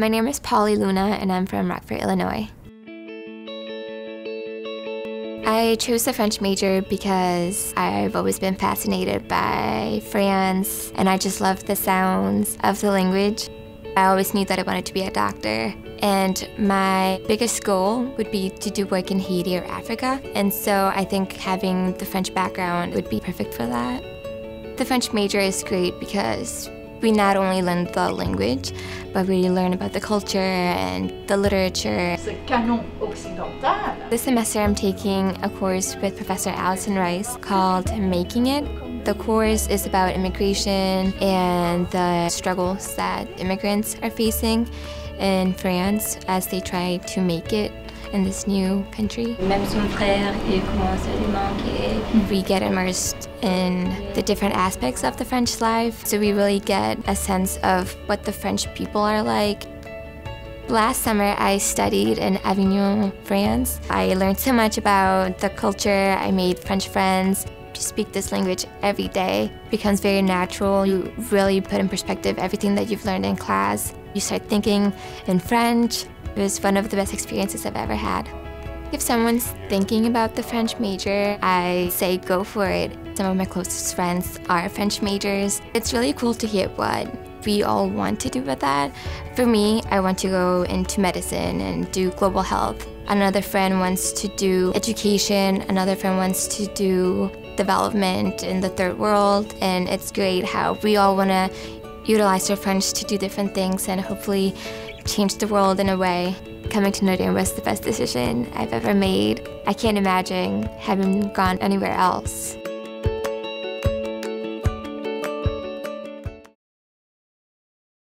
My name is Pauli Luna, and I'm from Rockford, Illinois. I chose the French major because I've always been fascinated by France, and I just loved the sounds of the language. I always knew that I wanted to be a doctor, and my biggest goal would be to do work in Haiti or Africa, and so I think having the French background would be perfect for that. The French major is great because we not only learn the language, but we learn about the culture and the literature. This semester I'm taking a course with Professor Allison Rice called Making It. The course is about immigration and the struggles that immigrants are facing in France as they try to make it in this new country. We get immersed in the different aspects of the French life, so we really get a sense of what the French people are like. Last summer I studied in Avignon, France. I learned so much about the culture, I made French friends. To speak this language every day becomes very natural. You really put in perspective everything that you've learned in class. You start thinking in French. It was one of the best experiences I've ever had. If someone's thinking about the French major, I say go for it. Some of my closest friends are French majors. It's really cool to hear what we all want to do with that. For me, I want to go into medicine and do global health. Another friend wants to do education. Another friend wants to do development in the third world. And it's great how we all want to utilize our French to do different things and hopefully change the world in a way. Coming to Notre Dame was the best decision I've ever made. I can't imagine having gone anywhere else.